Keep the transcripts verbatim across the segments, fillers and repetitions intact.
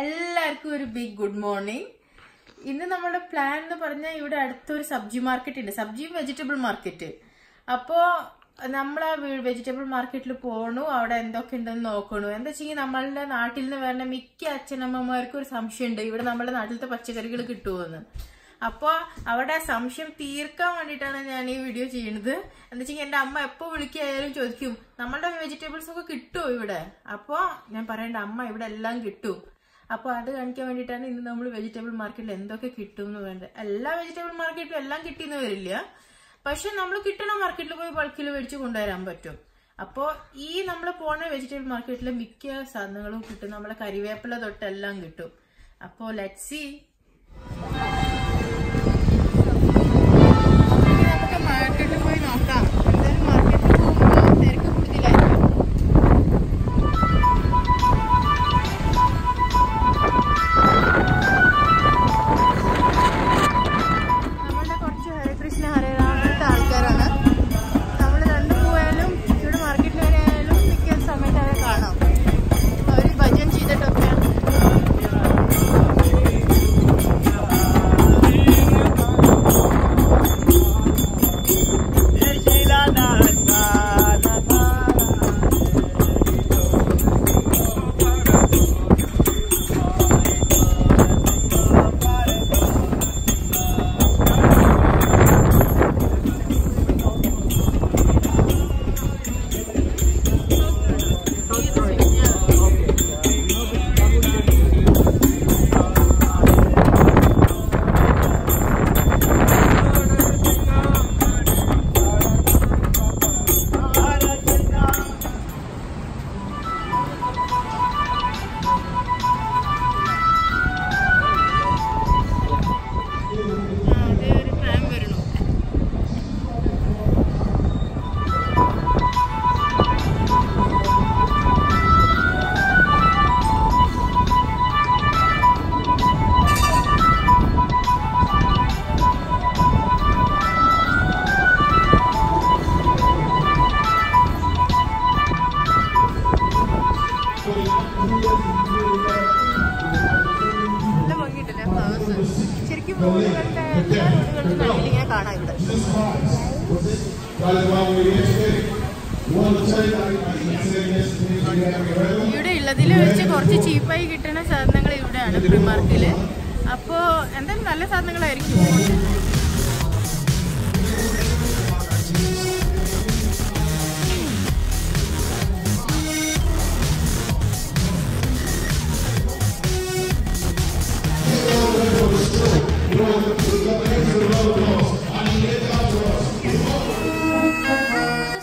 എല്ലാവർക്കും ഒരു big good morning. ഇന്ന് നമ്മുടെ പ്ലാൻ എന്ന് പറഞ്ഞാൽ ഇവിടെ അടുത്തൊരു സബ്ജി മാർക്കറ്റ് ഉണ്ട്, സബ്ജി വെജിറ്റബിൾ മാർക്കറ്റ്. അപ്പോൾ നമ്മൾ ആ വെജിറ്റബിൾ മാർക്കറ്റിൽ പോകണു, അവിടെ എന്തൊക്കെ ഉണ്ടെന്ന് നോക്കണു. എന്താ വെച്ചെങ്കിൽ നമ്മളുടെ നാട്ടിൽ നിന്ന് വരുന്ന മിക്ക അച്ഛനമ്മമാർക്കും ഒരു സംശയമുണ്ട്, ഇവിടെ നമ്മുടെ നാട്ടിലത്തെ പച്ചക്കറികൾ കിട്ടുമെന്ന്. അപ്പോൾ അവിടെ സംശയം തീർക്കാൻ വേണ്ടിയിട്ടാണ് ഞാൻ ഈ വീഡിയോ ചെയ്യുന്നത്. എന്താ വെച്ചാൽ എൻ്റെ അമ്മ എപ്പോൾ വിളിക്കായാലും ചോദിക്കും നമ്മളുടെ വെജിറ്റബിൾസ് ഒക്കെ കിട്ടുമോ ഇവിടെ. അപ്പോൾ ഞാൻ പറയേണ്ട അമ്മ ഇവിടെ എല്ലാം കിട്ടും. അപ്പോൾ അത് കാണിക്കാൻ വേണ്ടിയിട്ടാണ് ഇന്ന് നമ്മൾ വെജിറ്റബിൾ മാർക്കറ്റിൽ എന്തൊക്കെ കിട്ടും എന്ന് വേണ്ടത്. എല്ലാ വെജിറ്റബിൾ മാർക്കറ്റിലും എല്ലാം കിട്ടിയെന്ന് വരില്ല, പക്ഷെ നമ്മൾ കിട്ടണ മാർക്കറ്റിൽ പോയി ബൾക്കിൽ മേടിച്ച് കൊണ്ടുവരാൻ പറ്റും. അപ്പോൾ ഈ നമ്മൾ പോണ വെജിറ്റബിൾ മാർക്കറ്റിലെ മിക്ക സാധനങ്ങളും കിട്ടും, നമ്മളെ കറിവേപ്പില തൊട്ടെല്ലാം കിട്ടും. അപ്പോൾ ലെറ്റ് സീ. ഇവിടെ ഉള്ളതിൽ വെച്ച് കുറച്ച് ചീപ്പായി കിട്ടുന്ന സാധനങ്ങൾ ഇവിടെയാണ് പ്രീ മാർക്കറ്റില്. അപ്പോൾ എന്തായാലും നല്ല സാധനങ്ങളായിരിക്കും.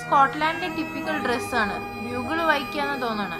സ്കോട്ട്ലാൻഡിന്റെ ടിപ്പിക്കൽ ഡ്രസ്സാണ്, ബ്യൂഗിൾ വായിക്കാന്ന് തോന്നണ.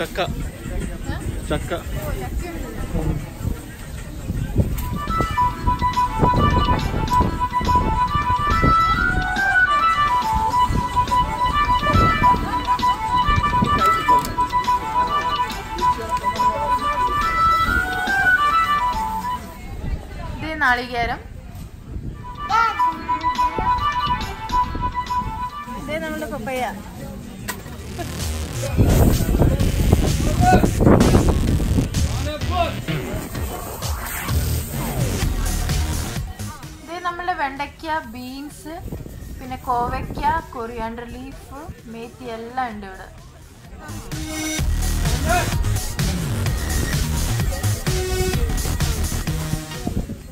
Chaka. Chaka. Then I'll get him. Then I'm the papaya. Then I'm the vendakya, beans, pinakovakya, coriander leaf, methi ella and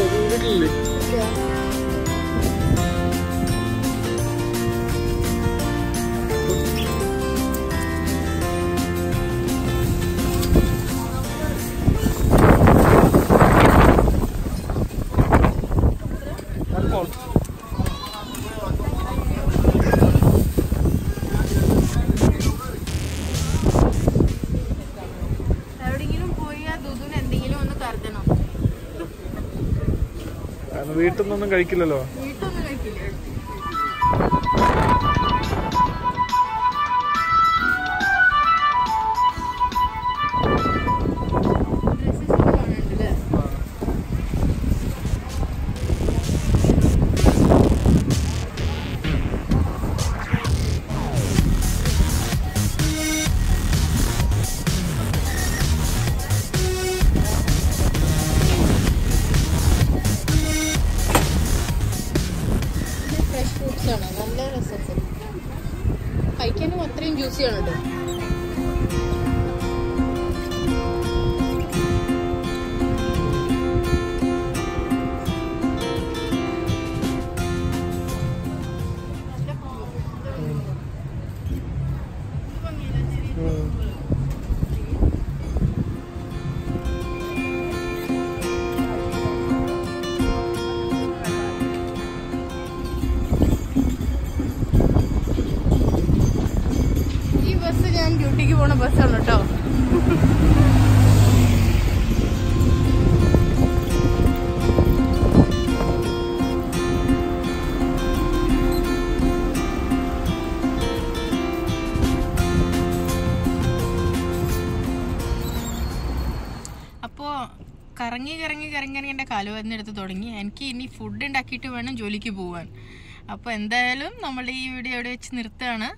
Little bit. Okay. One more. Wait till I'm going to kill it. Wait till I'm going to kill it. I can want three juicy on it. On a bus on a top. Apo Karangi Karangi Karangi and a Kalu and the Todingi and Kini food and Akitu and Joliki Bowan. Upon the alum, normally video Nirtana.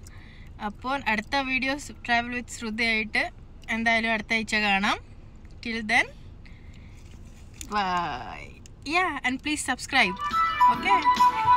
Upon Adta videos travel with Shrudhi and the Adta Ichaganam. Till then, bye. Yeah, and please subscribe. Okay.